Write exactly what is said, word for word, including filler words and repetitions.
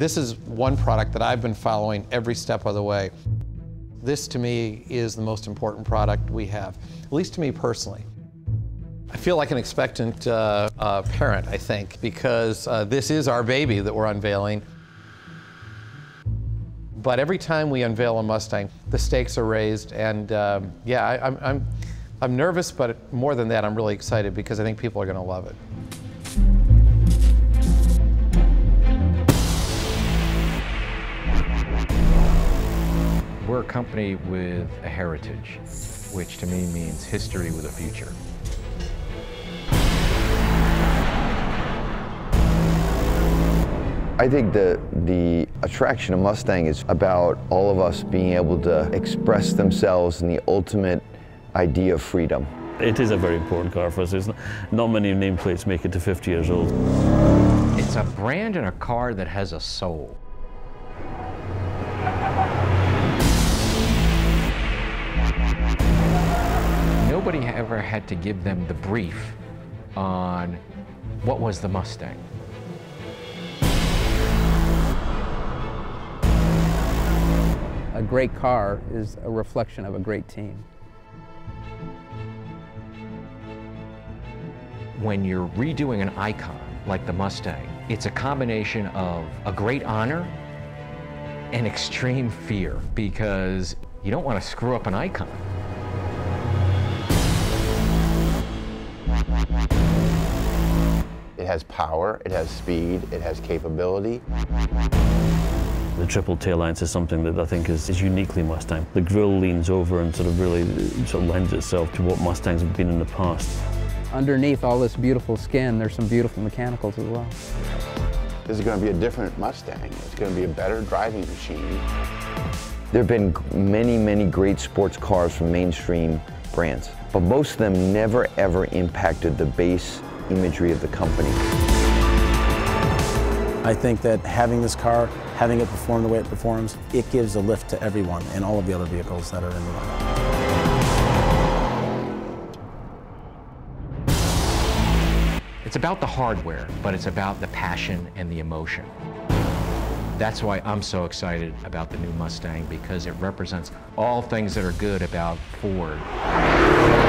This is one product that I've been following every step of the way. This to me is the most important product we have, at least to me personally. I feel like an expectant uh, uh, parent, I think, because uh, this is our baby that we're unveiling. But every time we unveil a Mustang, the stakes are raised, and uh, yeah, I, I'm, I'm, I'm nervous, but more than that, I'm really excited because I think people are going to love it. We're a company with a heritage, which to me means history with a future. I think the, the attraction of Mustang is about all of us being able to express themselves in the ultimate idea of freedom. It is a very important car for us. It's not, not many nameplates make it to fifty years old. It's a brand and a car that has a soul. Nobody ever had to give them the brief on what was the Mustang. A great car is a reflection of a great team. When you're redoing an icon like the Mustang, it's a combination of a great honor and extreme fear, because you don't want to screw up an icon. It has power, it has speed, it has capability. The triple tail lance is something that I think is, is uniquely Mustang. The grille leans over and sort of really sort of lends itself to what Mustangs have been in the past. Underneath all this beautiful skin, there's some beautiful mechanicals as well. This is going to be a different Mustang. It's going to be a better driving machine. There have been many, many great sports cars from mainstream brands, but most of them never, ever impacted the base imagery of the company. I think that having this car, having it perform the way it performs, it gives a lift to everyone and all of the other vehicles that are in the line. It's about the hardware, but it's about the passion and the emotion. That's why I'm so excited about the new Mustang, because it represents all things that are good about Ford.